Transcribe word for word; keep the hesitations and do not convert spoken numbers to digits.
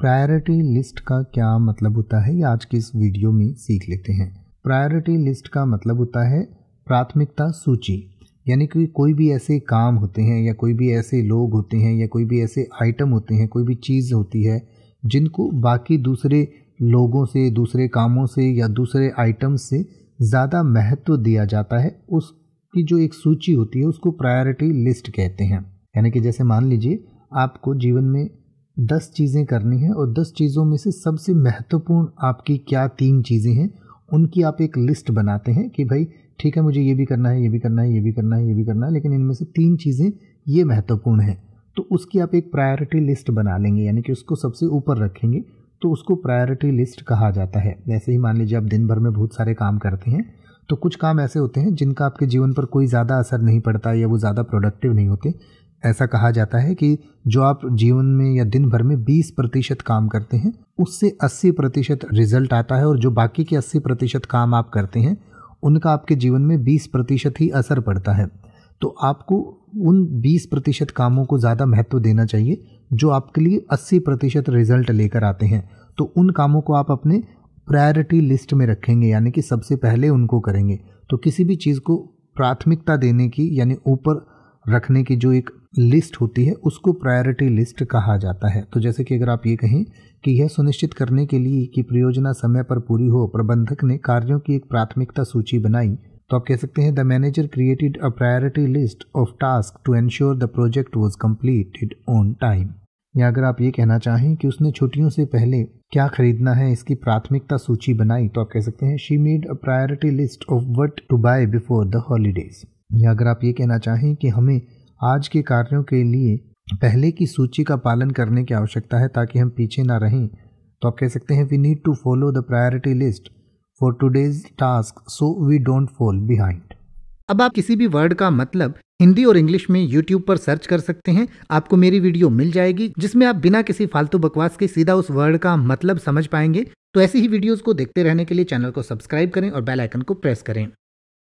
Priority list का क्या मतलब होता है ये आज की इस वीडियो में सीख लेते हैं। प्रायोरिटी लिस्ट का मतलब होता है प्राथमिकता सूची, यानी कि कोई भी ऐसे काम होते हैं या कोई भी ऐसे लोग होते हैं या कोई भी ऐसे आइटम होते हैं, कोई भी चीज़ होती है जिनको बाकी दूसरे लोगों से, दूसरे कामों से या दूसरे आइटम से ज़्यादा महत्व दिया जाता है। उसकी जो एक सूची होती है उसको प्रायोरिटी लिस्ट कहते हैं। यानी कि जैसे मान लीजिए आपको जीवन में दस चीज़ें करनी हैं और दस चीज़ों में से सबसे महत्वपूर्ण आपकी क्या तीन चीज़ें हैं उनकी आप एक लिस्ट बनाते हैं कि भाई ठीक है मुझे ये भी करना है, ये भी करना है, ये भी करना है, ये भी करना है, लेकिन इनमें से तीन चीज़ें ये महत्वपूर्ण हैं। तो उसकी आप एक प्रायोरिटी लिस्ट बना लेंगे, यानी कि उसको सबसे ऊपर रखेंगे, तो उसको प्रायोरिटी लिस्ट कहा जाता है। वैसे ही मान लीजिए आप दिन भर में बहुत सारे काम करते हैं, तो कुछ काम ऐसे होते हैं जिनका आपके जीवन पर कोई ज़्यादा असर नहीं पड़ता या वो ज़्यादा प्रोडक्टिव नहीं होते। ऐसा कहा जाता है कि जो आप जीवन में या दिन भर में बीस प्रतिशत काम करते हैं उससे अस्सी प्रतिशत रिजल्ट आता है, और जो बाकी के अस्सी प्रतिशत काम आप करते हैं उनका आपके जीवन में बीस प्रतिशत ही असर पड़ता है। तो आपको उन बीस प्रतिशत कामों को ज़्यादा महत्व देना चाहिए जो आपके लिए अस्सी प्रतिशत रिजल्ट लेकर आते हैं। तो उन कामों को आप अपने प्रायोरिटी लिस्ट में रखेंगे, यानी कि सबसे पहले उनको करेंगे। तो किसी भी चीज़ को प्राथमिकता देने की यानी ऊपर रखने की जो एक लिस्ट होती है उसको प्रायोरिटी लिस्ट कहा जाता है। तो जैसे कि अगर आप ये कहें कि यह सुनिश्चित करने के लिए कि परियोजना समय पर पूरी हो, प्रबंधक ने कार्यों की एक प्राथमिकता सूची बनाई, तो आप कह सकते हैं the manager created a priority list of task to ensure the project was completed on time. या अगर आप ये कहना चाहें कि उसने छुट्टियों से पहले क्या खरीदना है इसकी प्राथमिकता सूची बनाई, तो आप कह सकते हैं she made a priority list of what to buy before the holidays. या अगर आप ये कहना चाहें कि हमें आज के कार्यों के लिए पहले की सूची का पालन करने की आवश्यकता है ताकि हम पीछे ना रहें, तो आप कह सकते हैं we need to follow the priority list for today's task so we don't fall behind. अब आप किसी भी वर्ड का मतलब हिंदी और इंग्लिश में यूट्यूब पर सर्च कर सकते हैं, आपको मेरी वीडियो मिल जाएगी जिसमें आप बिना किसी फालतू बकवास के सीधा उस वर्ड का मतलब समझ पाएंगे। तो ऐसी ही वीडियोज़ को देखते रहने के लिए चैनल को सब्सक्राइब करें और बेल आइकन को प्रेस करें।